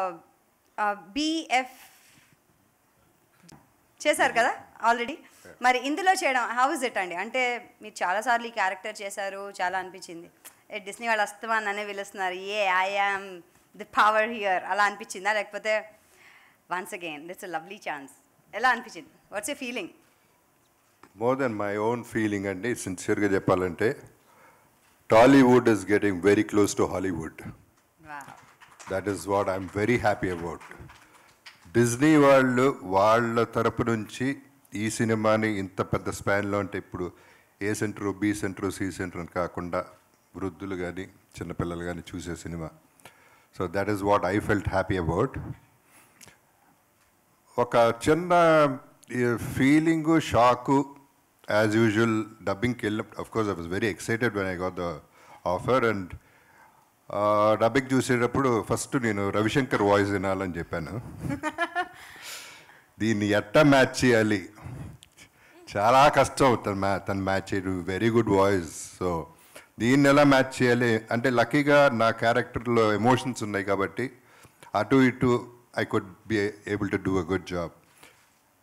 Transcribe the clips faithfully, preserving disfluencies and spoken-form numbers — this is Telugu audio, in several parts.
uh, uh, B F చేశారు కదా ఆల్రెడీ మరి ఇందులో చేయడం హౌ ఇస్ ఇట్ అండి అంటే మీరు చాలా సార్లు ఈ క్యారెక్టర్ చేశారు చాలా అనిపిస్తుంది ఏ డిస్నీ వాళ్ళు అస్తమాన్ అనే విలుస్తున్నారు ఏ I am the power here అలా అనిపిస్తుందా లేకపోతే once again it's a lovely chance ఎలా అనిపిస్తుంది what's your feeling more than my own feeling అండి సిన్సియర్గా చెప్పాలంటే Tollywood is getting very close to Hollywood. Wow. That is what I'm very happy about. Disney వాళ్ళు వాళ్ళ తరపు నుంచి ఈ సినిమాని ఇంత పెద్ద స్పాన్లో అంటే ఇప్పుడు A centre B centre C centre అని కాకుండా వృద్ధులు కానీ చిన్నపిల్లలు కానీ చూసే cinema so that is what I felt happy about ఒక చిన్న feeling shock As usual, dubbing came. Of course, I was very excited when I got the offer, and uh, dubbing juice it up. First, you know, Ravi Shankar voice in Alan Japan. The Niyatta match Ali. Chala custom tan match tan match it. Very good voice. So the Nella match Ali. Ante lucky ga na character lo emotions unnai kabatti. Atu itu I could be able to do a good job.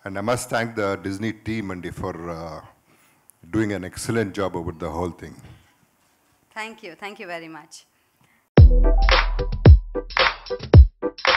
And I must thank the Disney team and for. Uh, doing an excellent job over the whole thing. Thank you. Thank you very much.